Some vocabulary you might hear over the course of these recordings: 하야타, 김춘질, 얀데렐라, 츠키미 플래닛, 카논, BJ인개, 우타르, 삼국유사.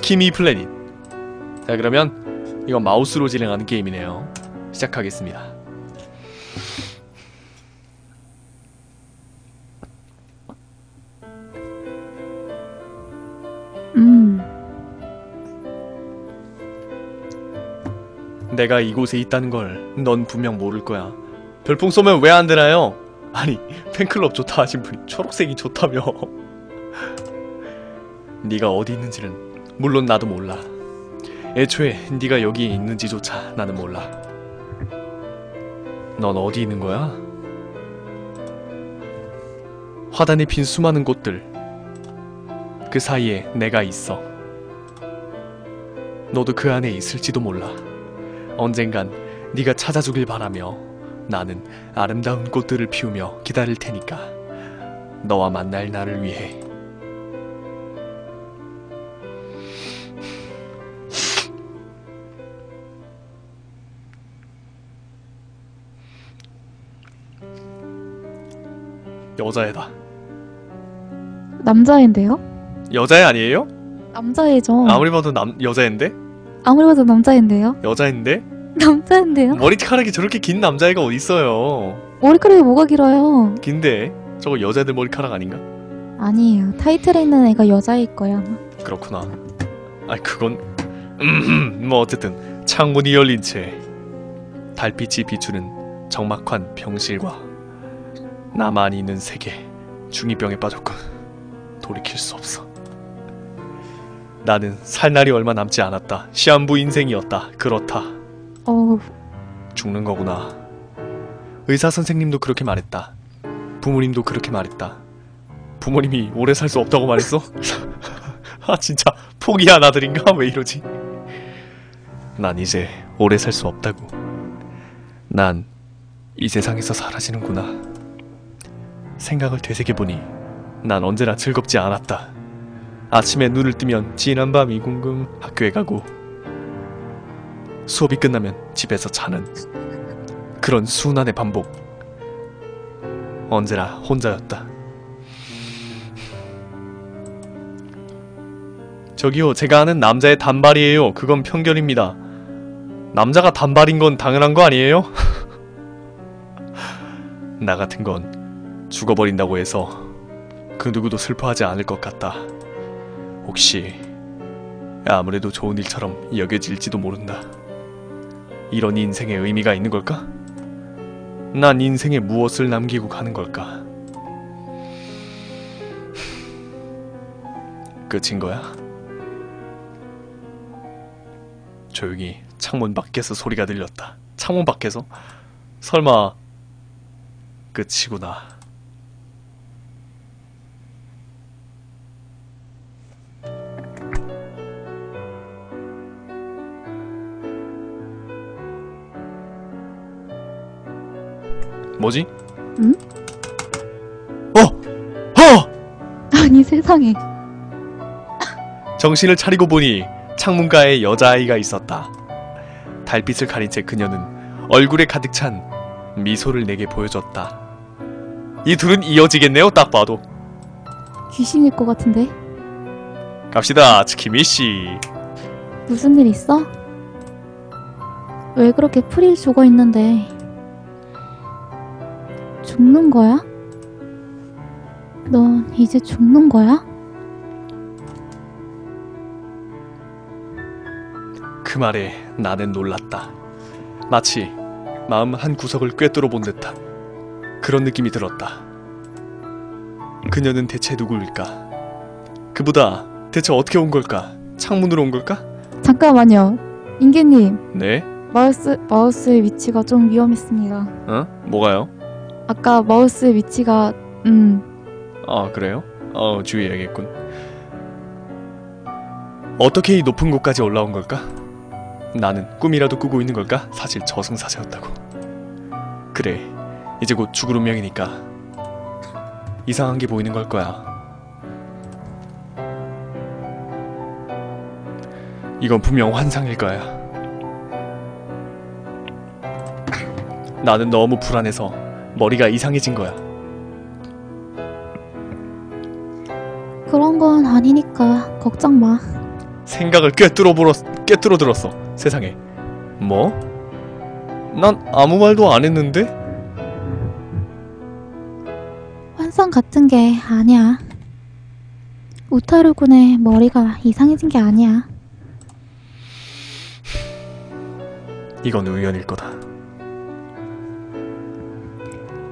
츠키미 플래닛. 자, 그러면 이건 마우스로 진행하는 게임이네요. 시작하겠습니다. 내가 이곳에 있다는 걸 넌 분명 모를 거야. 별풍 쏘면 왜 안 되나요? 아니, 팬클럽 좋다 하신 분이 초록색이 좋다며. 네가 어디 있는지는 물론 나도 몰라. 애초에 네가 여기에 있는지조차 나는 몰라. 넌 어디 있는 거야? 화단이 핀 수많은 곳들, 그 사이에 내가 있어. 너도 그 안에 있을지도 몰라. 언젠간 네가 찾아주길 바라며 나는 아름다운 꽃들을 피우며 기다릴 테니까 너와 만날 날을 위해. 여자애다. 남자애인데요? 여자애 아니에요? 남자애죠. 아무리 봐도 여자애인데? 아무리 봐도 남자애인데요? 여자애인데? 남자인데요? 머리카락이 저렇게 긴 남자애가 어딨어요. 머리카락이 뭐가 길어요? 긴데? 저거 여자애들 머리카락 아닌가? 아니에요. 타이틀에 있는 애가 여자일 거야 아마. 그렇구나. 아니 그건... 뭐 어쨌든 창문이 열린 채 달빛이 비추는 적막한 병실과 나만 있는 세계. 중이병에 빠졌군. 돌이킬 수 없어. 나는 살 날이 얼마 남지 않았다. 시한부 인생이었다. 그렇다. 죽는 거구나. 의사 선생님도 그렇게 말했다. 부모님도 그렇게 말했다. 부모님이 오래 살 수 없다고 말했어? 아 진짜 포기한 아들인가? 왜 이러지? 난 이제 오래 살 수 없다고. 난 이 세상에서 사라지는구나. 생각을 되새겨보니 난 언제나 즐겁지 않았다. 아침에 눈을 뜨면 지난 밤이 궁금. 학교에 가고 수업이 끝나면 집에서 자는 그런 순환의 반복. 언제나 혼자였다. 저기요, 제가 아는 남자의 단발이에요. 그건 편견입니다. 남자가 단발인 건 당연한 거 아니에요? 나 같은 건 죽어버린다고 해서 그 누구도 슬퍼하지 않을 것 같다. 혹시 아무래도 좋은 일처럼 여겨질지도 모른다. 이런 인생에 의미가 있는 걸까? 난 인생에 무엇을 남기고 가는 걸까? 끝인 거야? 조용히 창문 밖에서 소리가 들렸다. 창문 밖에서? 설마 끝이구나. 뭐지? 응? 아니 세상에. 정신을 차리고 보니 창문가에 여자아이가 있었다. 달빛을 가린 채 그녀는 얼굴에 가득 찬 미소를 내게 보여줬다. 이 둘은 이어지겠네요. 딱 봐도 귀신일 것 같은데. 갑시다 츠키미씨. 무슨 일 있어? 왜 그렇게 풀이 죽어있는데? 죽는 거야? 넌 이제 죽는 거야? 그 말에 나는 놀랐다. 마치 마음 한 구석을 꿰뚫어 본 듯한 그런 느낌이 들었다. 그녀는 대체 누구일까? 그보다 대체 어떻게 온 걸까? 창문으로 온 걸까? 잠깐만요. 인개님. 네? 마우스의 위치가 좀 위험했습니다. 어? 뭐가요? 아까 마우스 위치가... 아 그래요? 주의해야겠군. 어떻게 이 높은 곳까지 올라온 걸까? 나는 꿈이라도 꾸고 있는 걸까? 사실 저승사자였다고. 그래, 이제 곧 죽을 운명이니까 이상한 게 보이는 걸 거야. 이건 분명 환상일 거야. 나는 너무 불안해서 머리가 이상해진 거야. 그런 건 아니니까 걱정 마. 생각을 꿰뚫어 들었어. 세상에. 뭐? 난 아무 말도 안 했는데? 환상 같은 게 아니야. 우타르 군의 머리가 이상해진 게 아니야. 이건 우연일 거다.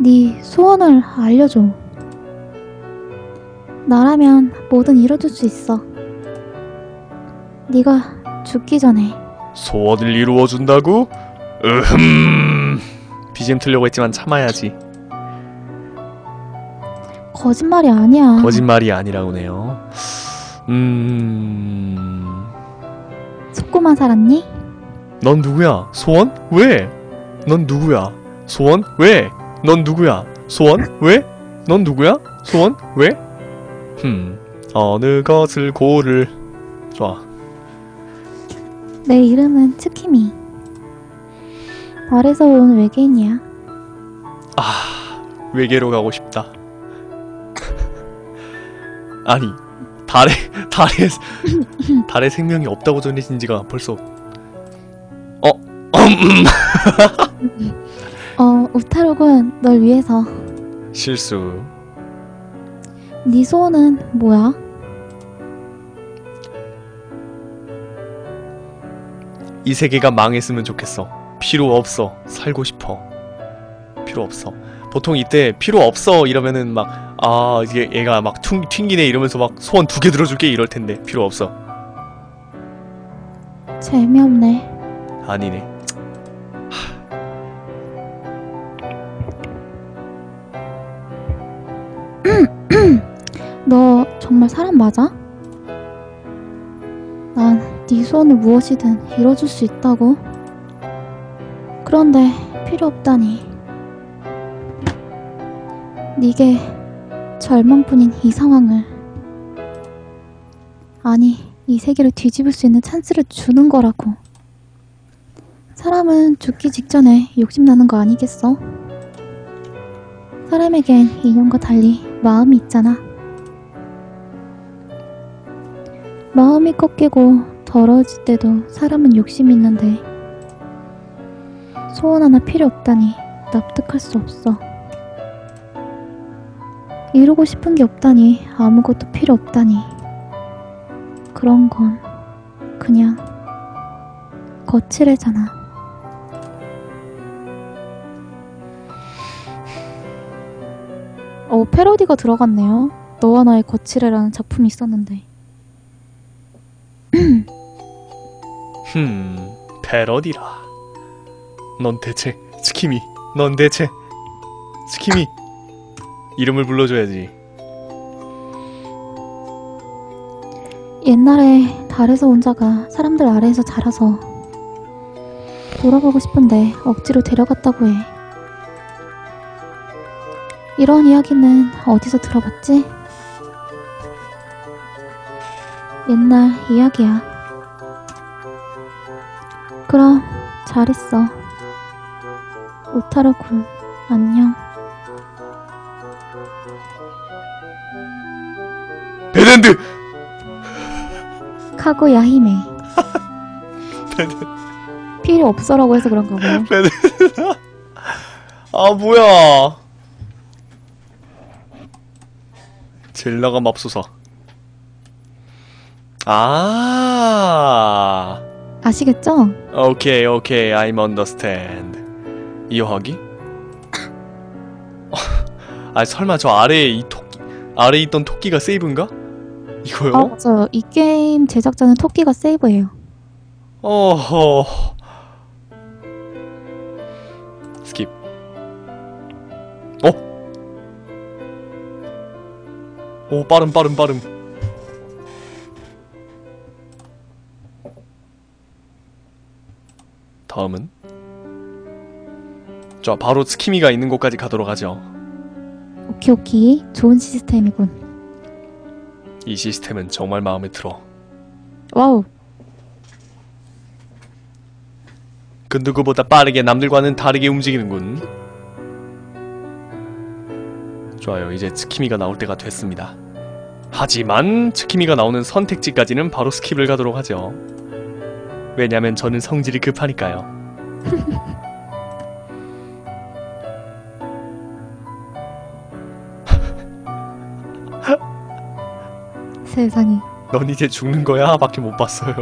네 소원을 알려줘. 나라면 뭐든 이뤄줄 수 있어. 네가 죽기 전에. 소원을 이루어준다고? 으흠. BGM 틀려고 했지만 참아야지. 거짓말이 아니야. 거짓말이 아니라고네요. 속고만 살았니? 넌 누구야? 소원? 왜? 넌 누구야? 소원? 왜? 넌 누구야? 소원? 왜? 넌 누구야? 소원? 왜? 어느 것을 고를. 좋아. 내 이름은 츠키미. 달에서 온 외계인이야. 아... 외계로 가고 싶다. 아니... 달에 생명이 없다고 전해진 지가 벌써... 우타르군, 널 위해서. 실수. 네 소원은 뭐야? 이 세계가 망했으면 좋겠어. 필요 없어. 살고 싶어. 필요 없어. 보통 이때 필요 없어 이러면은 막 아 얘가 막 튕기네 이러면서 막 소원 2개 들어줄게 이럴 텐데 필요 없어. 재미없네. 아니네. 너 정말 사람 맞아? 난 네 소원을 무엇이든 이뤄줄 수 있다고. 그런데 필요 없다니. 네게 절망뿐인 이 상황을, 아니 이 세계를 뒤집을 수 있는 찬스를 주는 거라고. 사람은 죽기 직전에 욕심나는 거 아니겠어? 사람에겐 인연과 달리 마음이 있잖아. 마음이 꺾이고 더러워질 때도 사람은 욕심이 있는데 소원 하나 필요 없다니 납득할 수 없어. 이루고 싶은 게 없다니 아무것도 필요 없다니. 그런 건 그냥 거칠애잖아. 패러디가 들어갔네요. 너와 나의 거칠애라는 작품이 있었는데. 패러디라. 넌 대체 츠키미. 넌 대체 츠키미. 이름을 불러줘야지. 옛날에 달에서 온 자가 사람들 아래에서 자라서 돌아가고 싶은데 억지로 데려갔다고 해. 이런 이야기는 어디서 들어봤지? 옛날 이야기야. 그럼 잘 있어. 우타르 군, 안녕. 베덴드! 카고 야히메. 베덴드. 필요 없어라고 해서 그런가 봐요. 베덴드. 아 뭐야. 젤라가 맙소사. 아, 아시겠죠? 오케이, 오케이, I'm understand. 이어하기? 아, 설마 저 아래에 이 토끼, 아래에 있던 토끼가 세이브인가? 이거요? 아, 맞아요. 이 게임 제작자는 토끼가 세이브예요. 어허. 스킵. 어? 오, 빠름. 다음은? 자, 바로 츠키미가 있는 곳까지 가도록 하죠. 오키오키, 좋은 시스템이군. 이 시스템은 정말 마음에 들어. 와우. 그 누구보다 빠르게 남들과는 다르게 움직이는군. 좋아요. 이제 츠키미가 나올 때가 됐습니다. 하지만 츠키미가 나오는 선택지까지는 바로 스킵을 가도록 하죠. 왜냐면 저는 성질이 급하니까요. 세상에. 넌 이제 죽는 거야? 밖에 못 봤어요.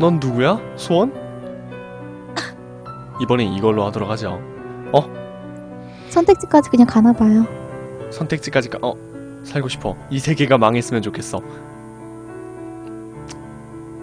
넌 누구야? 소원? 이번엔 이걸로 하도록 하죠. 어? 선택지까지 그냥 가나봐요. 선택지까지 가... 어? 살고 싶어. 이 세계가 망했으면 좋겠어.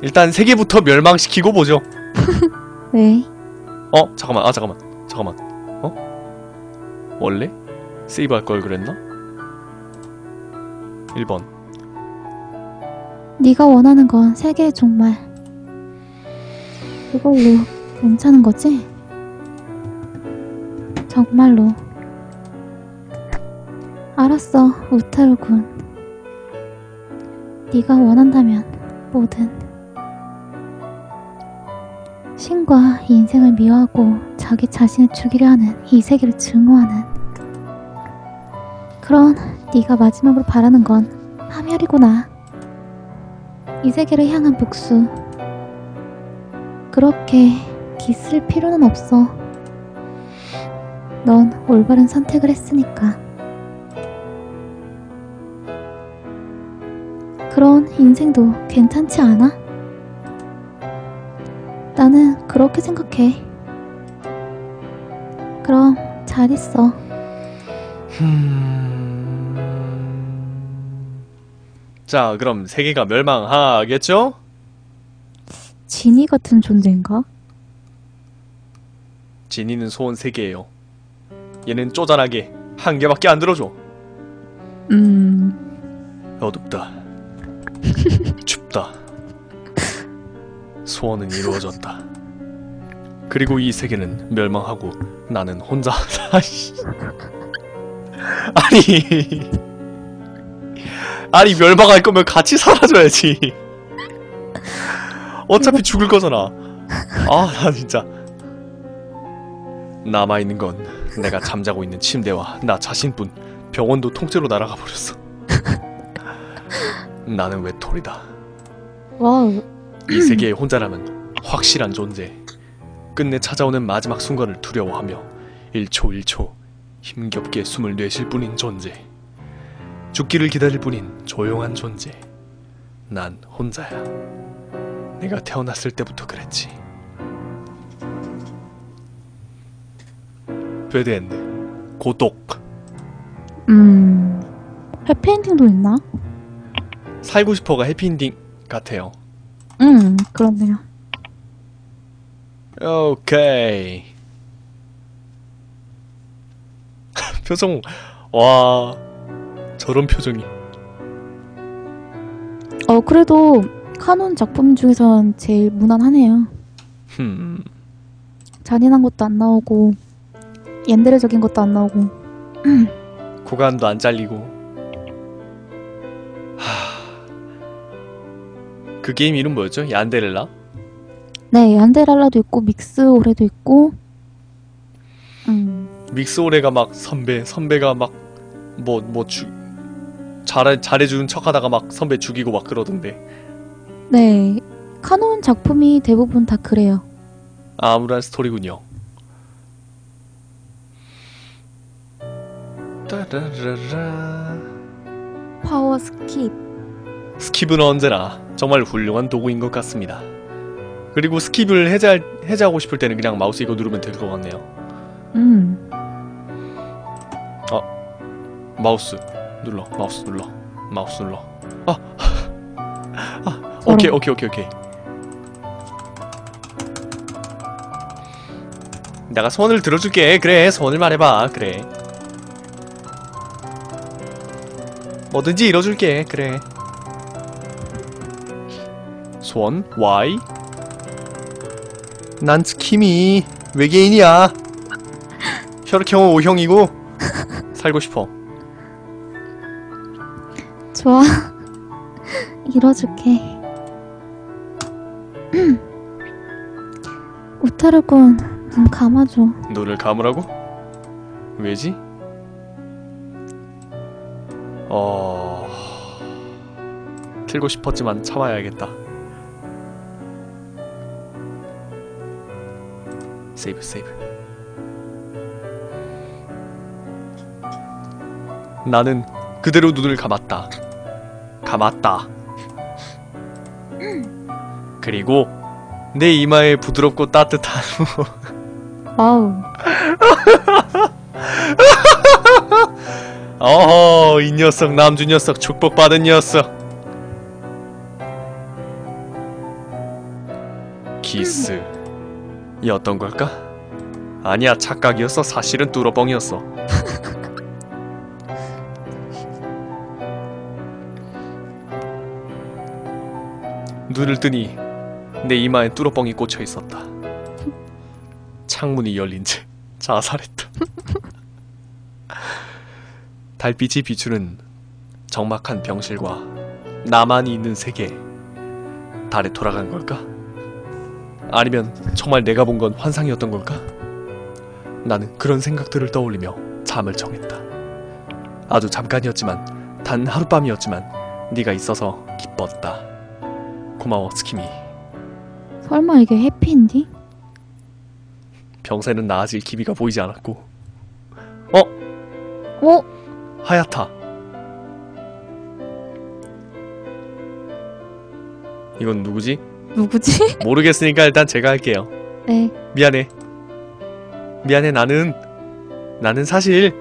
일단 세계부터 멸망시키고 보죠. 왜? 어? 잠깐만. 아 잠깐만. 어? 원래? 세이브할 걸 그랬나? 1번. 네가 원하는 건 세계의 종말. 그걸로 괜찮은 거지? 정말로. 알았어, 우타르군. 네가 원한다면 뭐든. 신과 인생을 미워하고 자기 자신을 죽이려 하는 이 세계를 증오하는. 그럼 네가 마지막으로 바라는 건 파멸이구나. 이 세계를 향한 복수. 그렇게 기쓸 필요는 없어. 넌 올바른 선택을 했으니까. 그런 인생도 괜찮지 않아? 나는 그렇게 생각해. 그럼 잘 있어. 자, 그럼 세계가 멸망하겠죠? 지니 같은 존재인가? 지니는 소원 3개예요. 얘는 쪼잔하게 한 개밖에 안 들어줘. 어둡다. 춥다. 소원은 이루어졌다. 그리고 이 세계는 멸망하고 나는 혼자. 아니 멸망할 거면 같이 사라져야지. 어차피 죽을 거잖아. 아, 나 진짜. 남아있는 건 내가 잠자고 있는 침대와 나 자신뿐. 병원도 통째로 날아가 버렸어. 나는 외톨이다. 와우. 이 세계에 혼자라면 확실한 존재. 끝내 찾아오는 마지막 순간을 두려워하며 1초 1초 힘겹게 숨을 내쉴 뿐인 존재. 죽기를 기다릴 뿐인 조용한 존재. 난 혼자야. 내가 태어났을 때부터 그랬지. 배드엔드. 고독. 해피엔딩도 있나? 살고 싶어가 해피엔딩 같아요. 그렇네요. 오케이. 표정. 와, 저런 표정이. 그래도 카논 작품 중에선 제일 무난하네요. 잔인한 것도 안 나오고 얀데렐적인 것도 안 나오고 구간도 안 잘리고. 하... 그 게임 이름 뭐였죠? 얀데렐라? 네, 얀데렐라도 있고 믹스오레도 있고. 믹스오레가 막 선배가 막 잘해주는 척하다가 막 선배 죽이고 막 그러던데. 네, 카논 작품이 대부분 다 그래요. 아무런 스토리군요. 따라라라. 파워 스킵. 스킵은 언제나 정말 훌륭한 도구인 것 같습니다. 그리고 스킵을 해제하고 싶을 때는 그냥 마우스 이거 누르면 될 것 같네요. 아, 마우스 눌러. 아, 오케이. 내가 소원을 들어줄게. 그래, 소원을 말해봐. 그래, 뭐든지 이뤄줄게. 그래. 소원 Y. 난 츠키미 외계인이야. 혈액형은 O형이고 살고 싶어. 좋아. 이뤄줄게. 우타르군, 눈 감아줘. 눈을 감으라고? 왜지? 틀고 싶었지만 참아야겠다. 세이브 세이브. 나는 그대로 눈을 감았다. 그리고 내 이마에 부드럽고 따뜻한 아우. 어허, 이 녀석, 남주 녀석, 축복받은 녀석. 키스였던 걸까? 아니야, 착각이었어. 사실은 뚫어뻥이었어. 눈을 뜨니 내 이마에 뚫어뻥이 꽂혀있었다. 창문이 열린 채 자살했다. 달빛이 비추는 적막한 병실과 나만이 있는 세계. 달에 돌아간 걸까? 아니면 정말 내가 본 건 환상이었던 걸까? 나는 그런 생각들을 떠올리며 잠을 정했다. 아주 잠깐이었지만, 단 하룻밤이었지만 네가 있어서 기뻤다. 고마워, 츠키미. 설마 이게 해피인디? 병세는 나아질 기미가 보이지 않았고. 어? 하야타. 이건 누구지? 누구지? 모르겠으니까 일단 제가 할게요. 네. 미안해. 미안해, 나는 사실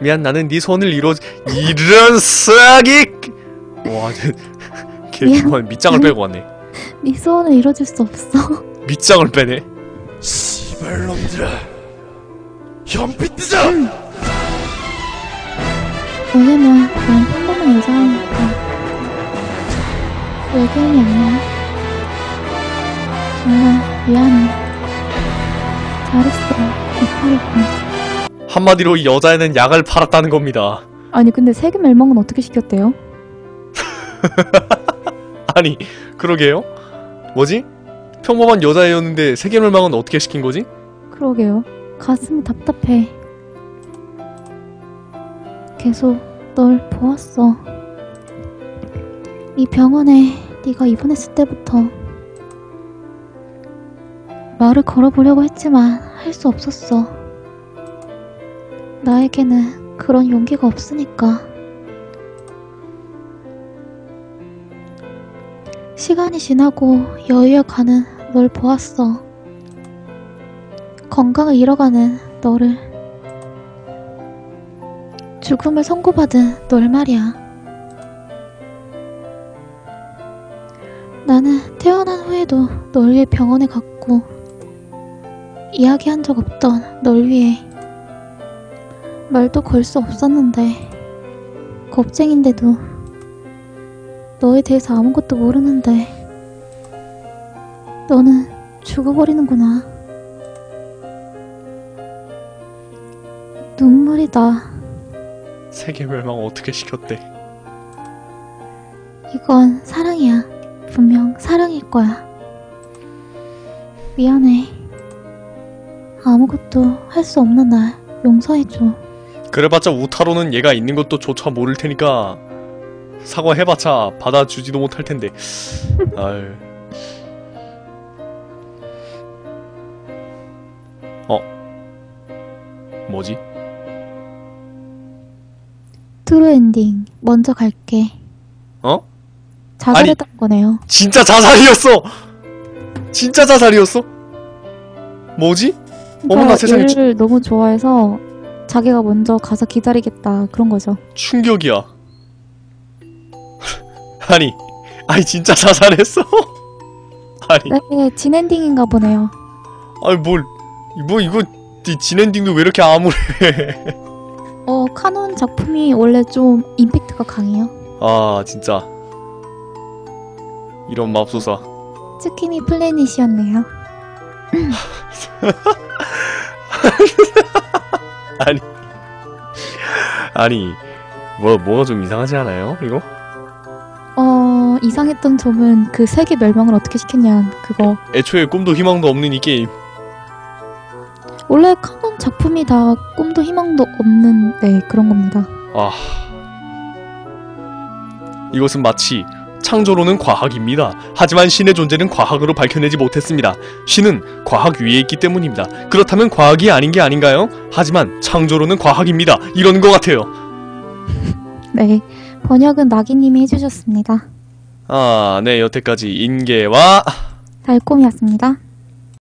미안, 나는 네 손을 이런 쓰기. 와, 정말 밑장을 빼고 왔네. 네 소원을 이뤄줄 수 없어. 밑장을 빼네. 씨발 놈들아, 현빛 뜨자. 왜냐면 난 평범한 여자니까 외계인이 아니야. 정말 미안해. 잘했어. 이탈했군. 한마디로 이 여자애는 약을 팔았다는 겁니다. 아니 근데 세계 멸망은 어떻게 시켰대요? 아니 그러게요. 뭐지? 평범한 여자애였는데 세계멸망은 어떻게 시킨거지? 그러게요. 가슴이 답답해. 계속 널 보았어. 이 병원에 네가 입원했을 때부터 말을 걸어보려고 했지만 할 수 없었어. 나에게는 그런 용기가 없으니까. 시간이 지나고 여유에 가는 널 보았어. 건강을 잃어가는 너를. 죽음을 선고받은 널 말이야. 나는 태어난 후에도 널 위해 병원에 갔고, 이야기한 적 없던 널 위해 말도 걸 수 없었는데, 겁쟁인데도 너에 대해서 아무것도 모르는데 너는 죽어버리는구나. 눈물이 나. 세계 멸망 어떻게 시켰대? 이건 사랑이야. 분명 사랑일 거야. 미안해. 아무것도 할 수 없는 날 용서해줘. 그래봤자 우타로는 얘가 있는 것도 조차 모를 테니까 사과해봤자 받아주지도 못할텐데. 아유. 뭐지? 트루엔딩. 먼저 갈게. 어? 자살했다는 거네요. 진짜 자살이었어! 진짜 자살이었어? 뭐지? 어머나 세상에. 얘를 너무 좋아해서 자기가 먼저 가서 기다리겠다 그런 거죠. 충격이야. 아니 진짜 자살했어? 아니 네, 진엔딩인가 보네요. 아니 뭐 이거 진엔딩도 왜 이렇게 암울해. 카논 작품이 원래 좀 임팩트가 강해요. 아 진짜 이런 맙소사. 츠키미 플래닛이었네요. 아니 뭐가 좀 이상하지 않아요 이거? 이상했던 점은 그 세계 멸망을 어떻게 시켰냐 그거. 애초에 꿈도 희망도 없는 이 게임. 원래 카논 작품이 다 꿈도 희망도 없는 네, 그런 겁니다. 아, 이것은 마치 창조론은 과학입니다. 하지만 신의 존재는 과학으로 밝혀내지 못했습니다. 신은 과학 위에 있기 때문입니다. 그렇다면 과학이 아닌 게 아닌가요? 하지만 창조론은 과학입니다. 이런 것 같아요. 네, 번역은 나기님이 해주셨습니다. 아, 네, 여태까지 인개와 달콤이었습니다.